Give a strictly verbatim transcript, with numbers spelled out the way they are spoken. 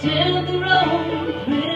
still the road.